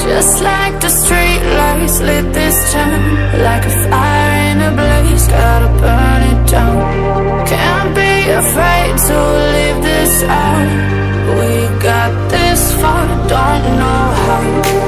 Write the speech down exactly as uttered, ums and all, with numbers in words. Just like the street lights lit this town, like a fire in a blaze, gotta burn it down. Can't be afraid to leave this out. We got this far, don't know how.